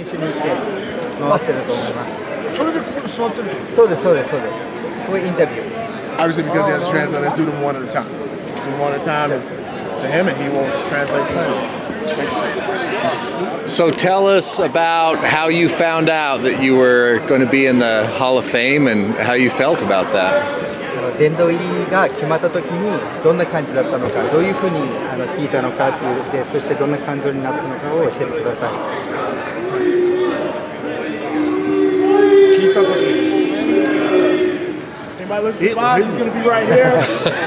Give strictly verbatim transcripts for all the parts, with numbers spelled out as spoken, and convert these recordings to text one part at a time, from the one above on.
一緒に行って回ってると思います。それでここに座ってるの？そうですそうですそうです。こういうインタビュー。 Obviously, because he has a translator, let's do them one at a time. Do them one at a time to him, and he will translate the language. So tell us about how you found out that you were going to be in the Hall of Fame and how you felt about that. 殿堂入りが決まった時にどんな感じだったのか、どういうふうにあの聞いたのかっていうで、そしてどんな感情になったのかを教えてください。聞いた時。 Anybody look at the box? He's gonna be right here.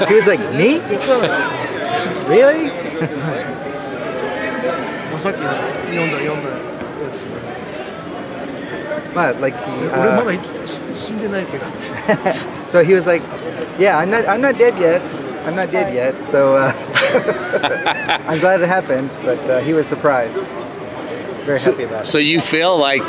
He was like, me? Really? But like he, uh, so he was like, yeah, I'm not, I'm not dead yet. I'm not dead yet. So uh, I'm glad it happened, but uh, he was surprised. Very happy about it. So you feel like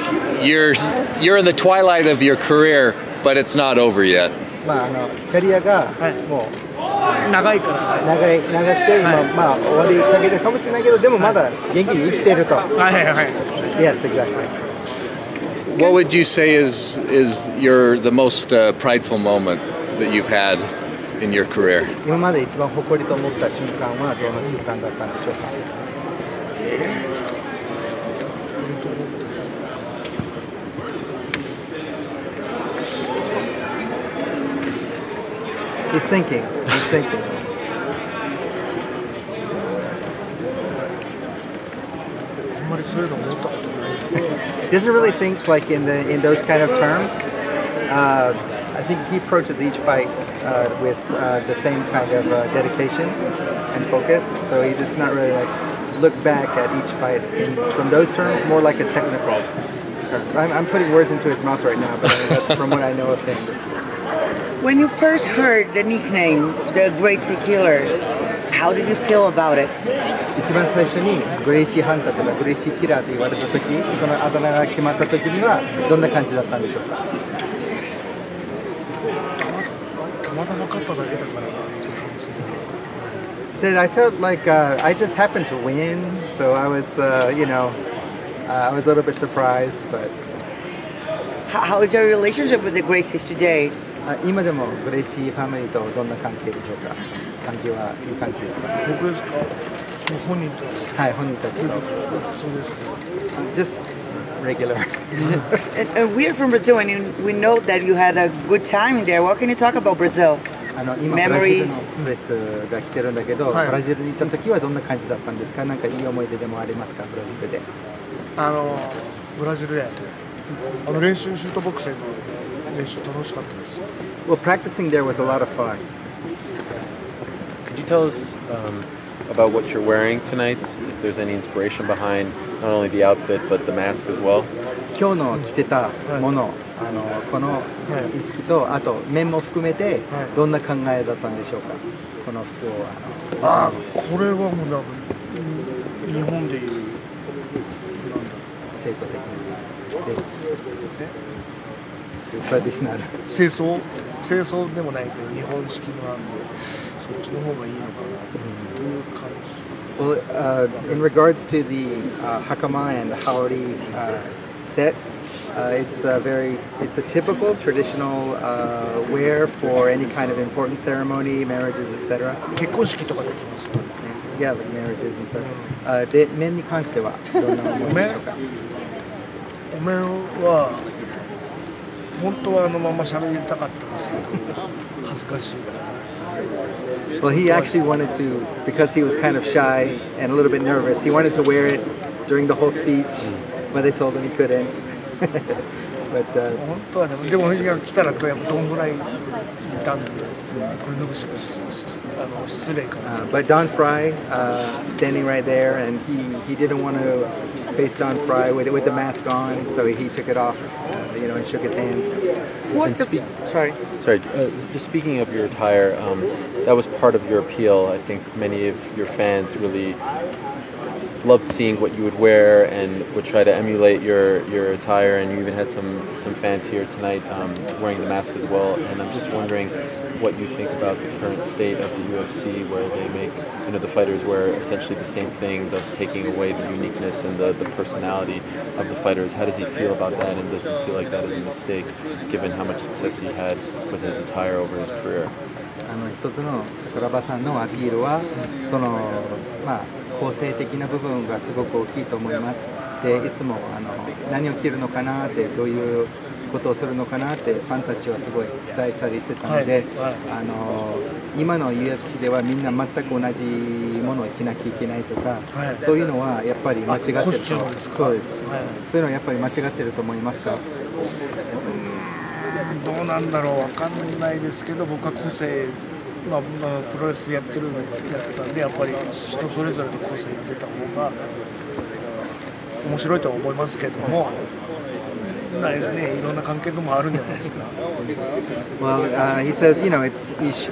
you're, you're in the twilight of your career, but it's not over yet. まああのキャリアがもう長いから長い長くて今まあ終わりかけてるかもしれないけどでもまだ元気に生きてると。はいはい。Yes, exactly. What would you say is is your the most uh, prideful moment that you've had in your career? 今まで一番誇りと思った瞬間はどの瞬間だったんでしょうか。He's thinking. He's thinking. Doesn't really think like in the in those kind of terms. Uh, I think he approaches each fight uh, with uh, the same kind of uh, dedication and focus. So he does not really like look back at each fight in, from those terms. More like a technical terms. I'm, I'm putting words into his mouth right now, but I mean, that's from what I know of him. This is When you first heard the nickname, the Gracie Killer, how did you feel about it? 一番最初にグレイシーハンターとかグレイシーキラーと言われた時、そのあだ名が決まった時にはどんな感じだったんでしょうか？たまたま勝っただけだからなって感じ。Said I felt like uh, I just happened to win, so I was, uh, you know, uh, I was a little bit surprised, but. How, how is your relationship with the Gracies today? 今でもグレイシーファミリーとどんな関係でしょうか。関係はいい感じですか。僕ですか。本人と。はい、本人たちと。そうです。Just regular. And we're from Brazil, and we know that you had a good time there. What can you talk about Brazil? あの今ブラジルのプレスが来てるんだけど、ブラジルに行った時はどんな感じだったんですか。なんかいい思い出でもありますか、ブラジルで。あのブラジルであの練習シュートボックスでの練習楽しかったです。 Well, practicing there was a lot of fun. Could you tell us um, about what you're wearing tonight? If there's any inspiration behind not only the outfit but the mask as well? 今日の着てたもの、あのこの意識とあと面も含めてどんな考えだったんでしょうか。この服をあの。あ、これはもうなんか日本でいう生徒的なトラディショナル清掃。 清掃でもないけど日本式のあのそっちの方がいいのかなという感じ。 Well, uh, in regards to the uh, hakama and haori uh, set, uh, it's a very it's a typical traditional uh, wear for any kind of important ceremony, marriages, et cetera. 結婚式とかできますか。Yeah, like marriages and such. あ、で面に関してはどんなものでしょうか。お面は。 本当はあのまま喋りたかったんですけど、恥ずかしいから。Well, he actually wanted to, because he was kind of shy and a little bit nervous. He wanted to wear it during the whole speech, but they told him he couldn't. But 本当はでもでも今来たらどんぐらいいたんで、これのしあの失礼かな。But Don Fry, standing right there, and he he didn't want to face Don Fry with with the mask on, so he took it off. You know, and shook his hand. What the f- Sorry. Sorry. Uh, just speaking of your attire, um, that was part of your appeal. I think many of your fans really loved seeing what you would wear and would try to emulate your, your attire. And you even had some, some fans here tonight um, wearing the mask as well. And I'm just wondering what you think about the current state of the U F C, where they make, you know, the fighters wear essentially the same thing, thus taking away the uniqueness and the, the personality of the fighters. How does he feel about that, and does he feel like that is a mistake, given how much success he had with his attire over his career? あの、一つの桜庭さんのアピールは、その、まあ、構成的な部分がすごく大きいと思います。で、いつもあの、何を着るのかなって、どういうことをするのかなってファンたちはすごい期待したりしてたので、はいはい、あの、今の U F C ではみんな全く同じものを着なきゃいけないとか、はい、そういうのはやっぱり間違ってると、そうです。そういうのはやっぱり間違ってると思いますか？どうなんだろう、わかんないですけど、僕は個性、まあ、プロレスやってるやつなんで、やっぱり人それぞれの個性が出た方が面白いとは思いますけども、ね、いろんな関係のもあるんじゃないですか。Well, uh, he says, you know, it's he's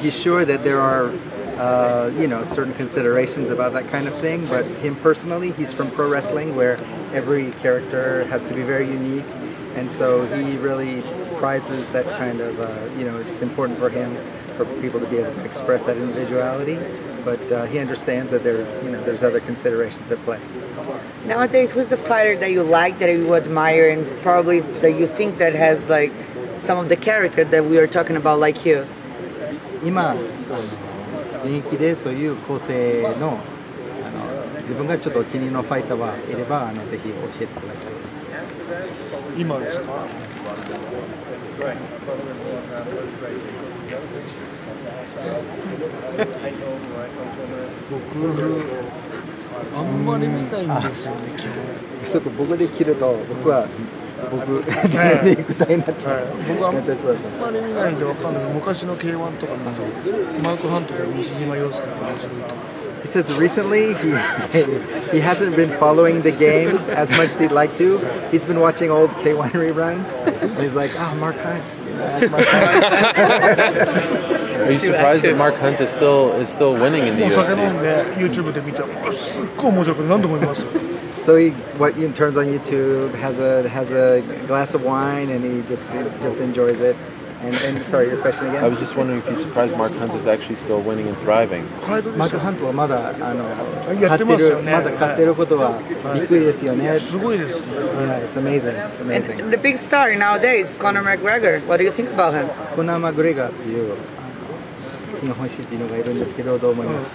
he's sure that there are, uh, you know, certain considerations about that kind of thing, but him personally, he's from pro wrestling where every character has to be very unique. And so he really prizes that kind of, uh, you know, it's important for him, for people to be able to express that individuality. But uh, he understands that there's, you know, there's other considerations at play. Nowadays, who's the fighter that you like, that you admire, and probably that you think that has like some of the character that we are talking about, like you? 今、現役でそういう構成の、あの、自分がちょっとお気に入りのファイターがいれば、あの、ぜひ教えてください。今ですか？僕あんまり見ないんですよね。そこ僕で切ると僕は僕で行く体になっちゃう。僕あんまり見ないんでわかんない。昔の K one とか見て、マークハントとか西島陽介の面白いとか。 He says recently he, he hasn't been following the game as much as he'd like to. He's been watching old K one reruns, and he's like, oh, Mark Hunt. Yeah, Mark Hunt. Are you surprised that Mark Hunt is still, is still winning in the U F C? So he what, he turns on YouTube, has a, has a glass of wine, and he just, he just enjoys it. And, and sorry, your question again? I was just wondering if you surprised Mark Hunt is actually still winning and thriving. Mark Hunt is still winning. It's amazing. Amazing. And the big star nowadays, Conor McGregor. What do you think about him? Conor McGregor is a new host. What do you think about him? I've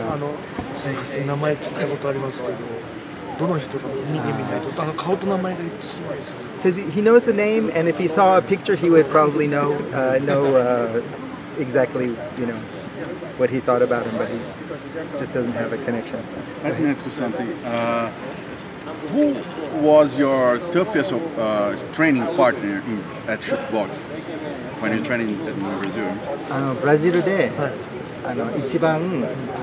heard his name. Says he knows the name, and if he saw a picture, he would probably know uh, know uh, exactly, you know, what he thought about him. But he just doesn't have a connection. I think that's something. Uh, who was your toughest uh, training partner in, at Shootbox when you're training in Brazil? Uh, Brazil day. あの一番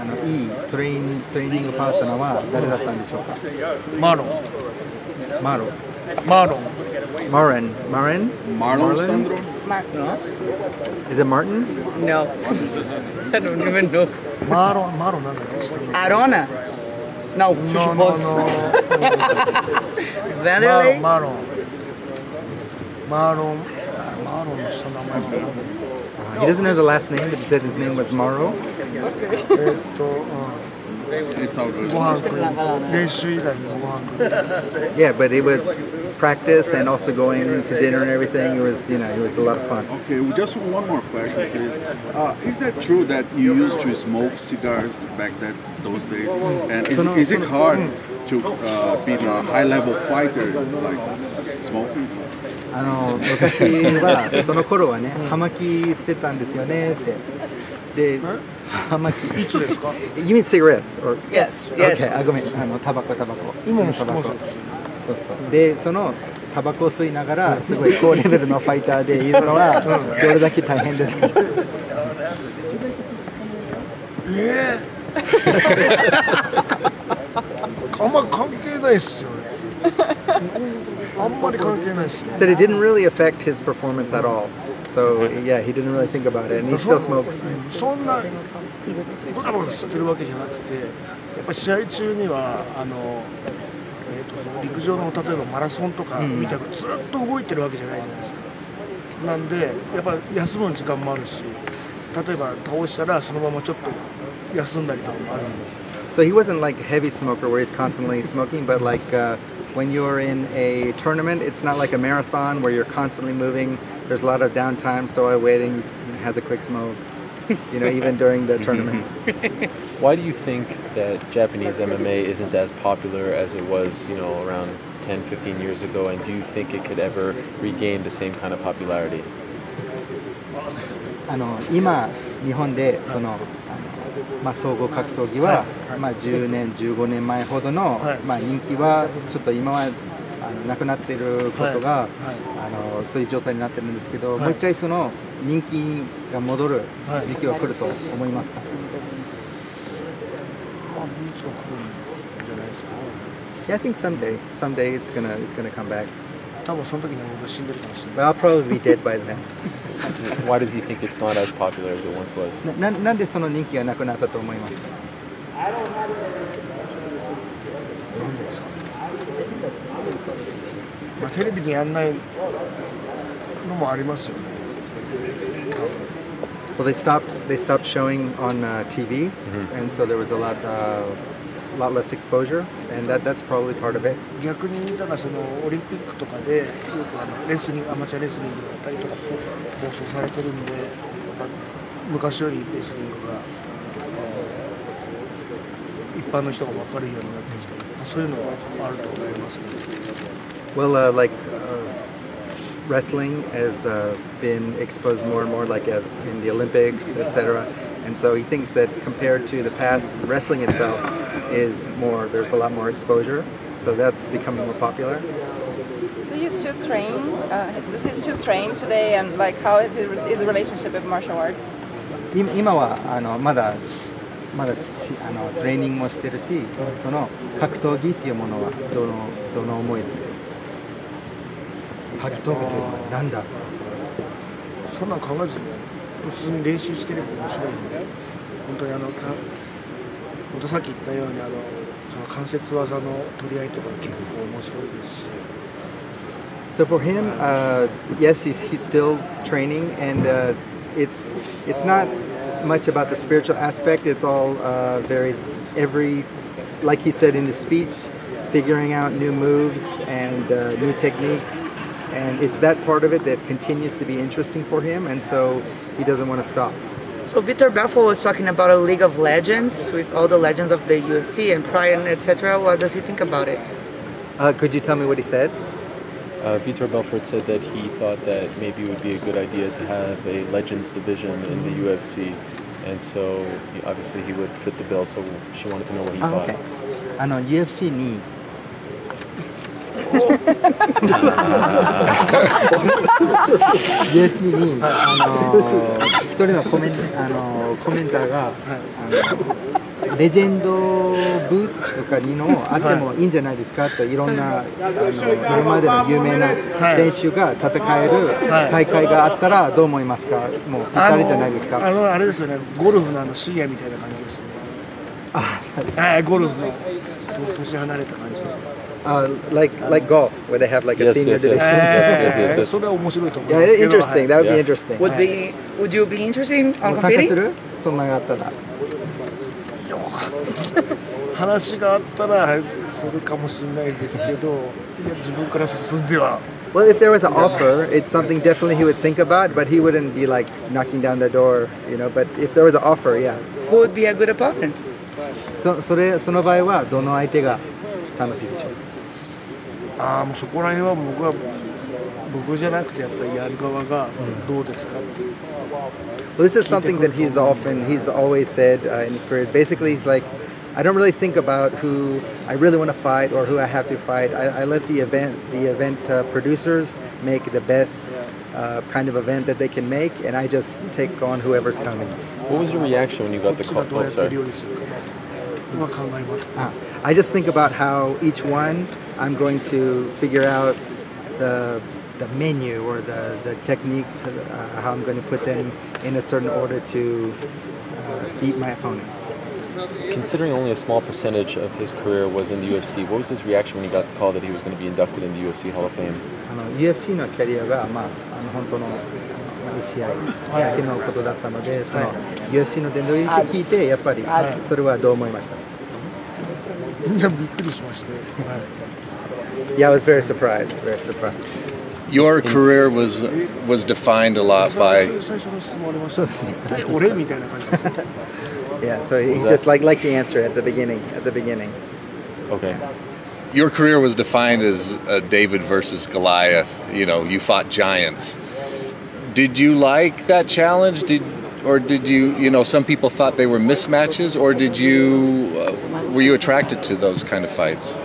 あのいいトレイントレーニングパートナーは誰だったんでしょうか？マロン、マロン、マロン、マロン、マロン、マロン、サンドロ、マーティン。Is it Martin? No, I don't even know. マロン、マロンなんだっけ？アロナ。No, no, no, no. Vanderlei. マロン、マロン、マロンの下の名前は。 He doesn't know the last name, but he said his name was Maro. It's all good. Yeah, but it was practice and also going to dinner and everything. It was, you know, it was a lot of fun. Okay, well, just one more question, please. Uh, is that true that you used to smoke cigars back that those days? And is, is it hard to uh, be a high-level fighter like smoking? あの昔はその頃はね、葉巻捨てたんですよねって。で、葉巻いつですか？ You mean cigarettes or yes? Okay, あごめん、あのタバコタバコ。今もタバコ。そうそう。で、そのタバコを吸いながらすごい高レベルのファイターでいるのはどれだけ大変ですか？ええ。あんま関係ないっすよね。 Said it didn't really affect his performance at all. So yeah, he didn't really think about it, and he still smokes. 例えば倒したらそのままちょっと休んだりとかもあるんです。 So he wasn't like a heavy smoker where he's constantly smoking, but like uh, when you're in a tournament, it's not like a marathon where you're constantly moving. There's a lot of downtime, so I waiting has a quick smoke, you know, even during the tournament. Why do you think that Japanese M M A isn't as popular as it was, you know, around ten, fifteen years ago? And do you think it could ever regain the same kind of popularity? あの、今日本でその まあ総合格闘技はまあじゅうねん、じゅうごねんまえほどのまあ人気はちょっと今はなくなっていることがあのそういう状態になってるんですけど、もう一回その人気が戻る時期は来ると思いますか？いつか来るんじゃないですかね。Yeah, I think someday, someday it's gonna it's gonna come back. 多分その時に僕死んでるかもしれない。But I'll probably be dead by then. Why does he think it's not as popular as it once was? Well, they stopped. They stopped showing on uh, T V, mm-hmm. and so there was a lot, uh, lot less exposure, and that that's probably part of it. 逆にだからそのオリンピックとかでよくあのレスリングアマチュアレスリングだったりとか放送されてるんで、昔よりレスリングが一般の人が分かるようになってきたりとかそういうのはあると思いますけど。Well, uh, like uh, wrestling has uh, been exposed more and more, like as in the Olympics, et cetera. And so he thinks that compared to the past, wrestling itself is more, there's a lot more exposure, so that's becoming more popular. Do you still train, uh, does he still train today, and like how is his, his relationship with martial arts? 今はあのまだまだあのトレーニングもしてるし、その格闘技っていうものはどのどの思いですか？格闘技というのは何だ？そんなん考えずに普通に練習してれば面白いので、本当にあのか。 本当さっき言ったようにあのその関節技の取り合いとか結構面白いですし。So for him, uh, yes, he's he's still training, and uh, it's it's not much about the spiritual aspect. It's all uh, very every, like he said in his speech, figuring out new moves and uh, new techniques, and it's that part of it that continues to be interesting for him, and so he doesn't want to stop. So Vitor Belfort was talking about a League of Legends with all the legends of the U F C and Pride, et cetera. What does he think about it? Uh, could you tell me what he said? Uh, Vitor Belfort said that he thought that maybe it would be a good idea to have a Legends division in the U F C, and so he, obviously he would fit the bill. So she wanted to know what he thought. Okay. I know U F C ni. U F C に一人のコメンターがレジェンド部とかにのあってもいいんじゃないですかといろんな今までの有名な選手が戦える大会があったらどう思いますかもうあれじゃないですかあのあれですよねゴルフのあのシニアみたいな感じですよねあゴルフの年離れた感じ Uh, like like golf, where they have like a yes, senior yes, division. Yes, yes, yes, yes, yes. Yeah, it's interesting. That would yeah. be interesting. Would be would you be interested in competing? Well, if there was an offer, it's something definitely he would think about, but he wouldn't be like knocking down the door, you know. But if there was an offer, yeah. Who would be a good opponent? So, so that, so that case, which opponent would be interesting? ああもうそこら辺は僕は僕じゃなくてやっぱりやる側がどうですかっていう。Well, this is something that he's often he's always said uh, in his career. Basically, he's like, I don't really think about who I really want to fight or who I have to fight. I, I let the event the event uh, producers make the best uh, kind of event that they can make, and I just take on whoever's coming. What was your reaction when you got the call? I just think about how each one I'm going to figure out the, the menu or the, the techniques, uh, how I'm going to put them in a certain order to uh, beat my opponents. Considering only a small percentage of his career was in the U F C, what was his reaction when he got the call that he was going to be inducted in the U F C Hall of Fame? U F C のキャリアがまああの本当のいい試合だけのことだったので、はい、その ユーエフシー の殿堂入りって聞いて、やっぱりそれはどう思いました？いや、びっくりしました。はい。Yeah, I was very surprised. Very surprised. Your career was was defined a lot by. Yeah, so he just like like the answer at the beginning. At the beginning. Okay. Your career was defined as uh, David versus Goliath. You know, you fought giants. Did you like that challenge? Did or did you? You know, some people thought they were mismatches. Or did you? Uh, were you attracted to those kind of fights?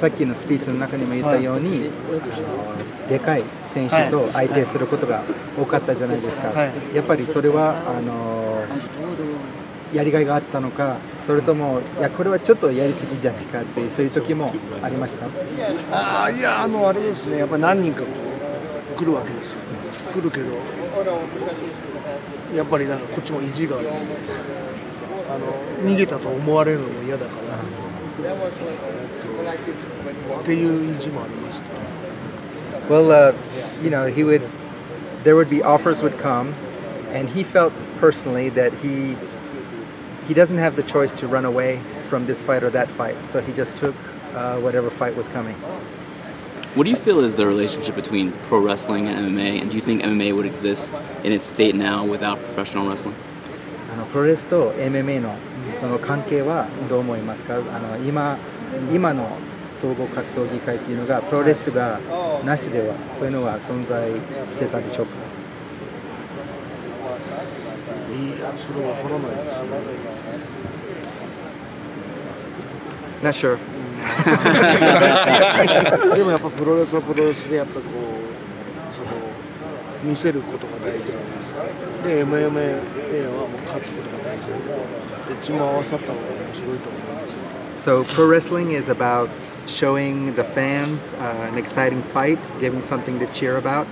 さっきのスピーチの中にも言ったように、あのでかい選手と相手することが多かったじゃないですか。やっぱりそれはあのやりがいがあったのか、それともいやこれはちょっとやりすぎじゃないかっていうそういう時もありました。ああいやあのあれですね。やっぱ何人かこう来るわけですよ。来るけどやっぱりなんかこっちも意地がある。あの逃げたと思われるのも嫌だから。Well, uh, you know, he would. There would be offers would come, and he felt personally that he he doesn't have the choice to run away from this fight or that fight. So he just took uh, whatever fight was coming. What do you feel is the relationship between pro wrestling and M M A? And do you think M M A would exist in its state now without professional wrestling? あのプロレスと M M A のその関係はどう思いますか？あの今今の総合格闘技界というのがプロレスがなしではそういうのは存在してたでしょうか？いや、それはわからないですね。Not sure。でもやっぱプロレスはプロレスでやっぱこうその見せることが大事なんですから。で エムエムエー はもう勝つことが大事だけど。So pro wrestling is about showing the fans uh, an exciting fight, giving something to cheer about,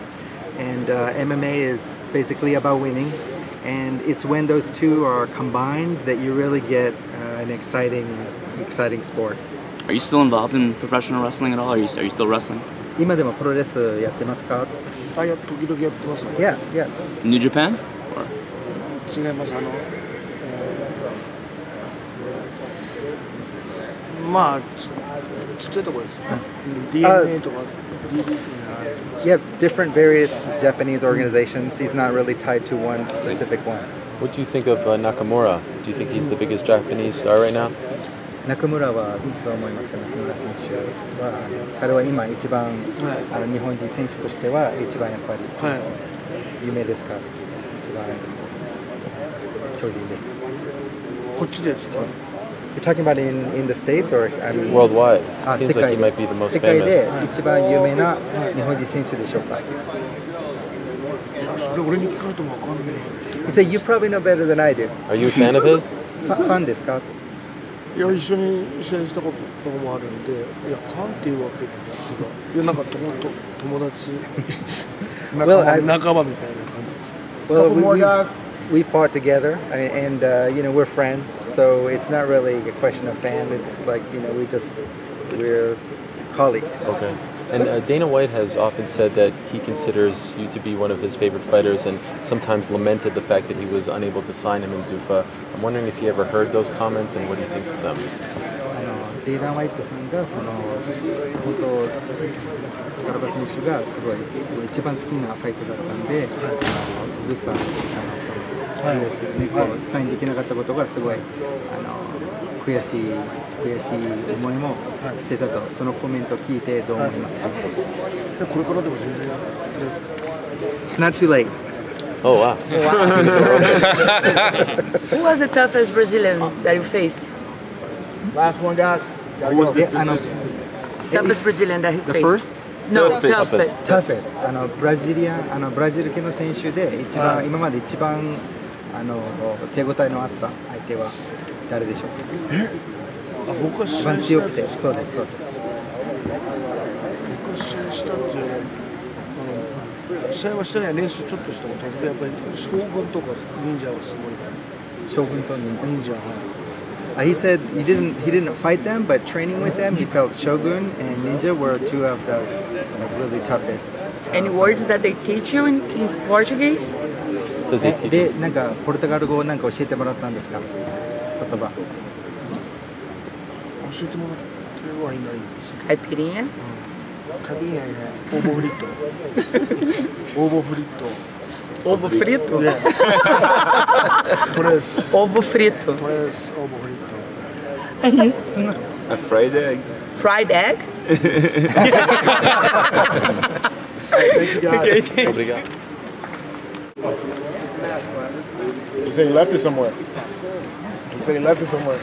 and uh, M M A is basically about winning, and it's when those two are combined that you really get uh, an exciting, exciting sport. Are you still involved in professional wrestling at all? Are you, are you still wrestling? 今でもプロレスやってますか? Yeah, yeah. New Japan? Or? 違いますあの Uh, yeah, different various Japanese organizations. He's not really tied to one specific one. What do you think of uh, Nakamura? Do you think he's the biggest Japanese star right now? Nakamura はどう思いますか? Nakamura 選手は彼は今一番あの日本人選手としては一番やっぱり有名ですか? 一番巨人ですか? こっちですか? You're talking about in in the states or I mean worldwide? It seems like he might be the most famous. 世界で一番有名な日本人選手でしょうか? He said you probably know better than I do. Are you a fan of his? Fan ですか? いや、一緒に試合したこともあるんで、いや、ファンっていうわけで、いや、なんか友達、仲間みたいな感じです。We fought together, and uh, you know we're friends, so it's not really a question of fan. It's like you know we just we're colleagues. Okay. And uh, Dana White has often said that he considers you to be one of his favorite fighters, and sometimes lamented the fact that he was unable to sign him in Zuffa. I'm wondering if you ever heard those comments, and what he thinks of them. Dana White さんがその本当スカルバ選手がすごい一番好きなファイトだったんで、Zuffa あの。サインできなかったことがすごいあの悔しい悔しい思いもしてたとそのコメントを聞いてどう思いますか？これからでも全然。It's not too late. Oh wow. Who was the toughest Brazilian that you faced? Last one, guys. Who was the toughest Brazilian that he faced? The first.No, toughest. Toughest. あのブラジリアンあのブラジル系の選手で一番今まで一番あの手応えのあった相手は誰でしょうか。え？あ、僕は一番強くて、そうですそうです。僕は試合したっていうあの試合はしてない練習ちょっとしたもんですけどやっぱり将軍とか忍者はすごい。将軍と忍者。忍者はい。Uh, he said he didn't he didn't fight them, but training with them, he felt Shogun and Ninja were two of the like, really toughest. Any words that they teach you in, in Portuguese? Caipirinha? Caipirinha, yeah. Ovo frito. Ovo frito. Ovo frito? Yeah. Ovo frito. Ovo frito. É isso. A fried egg. Fried egg? Obrigado. Obrigado. He said he left it somewhere. He said he left it somewhere.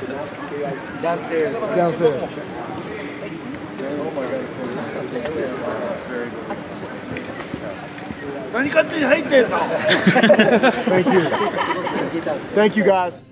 Downstairs. Downstairs. Thank you. Thank you guys.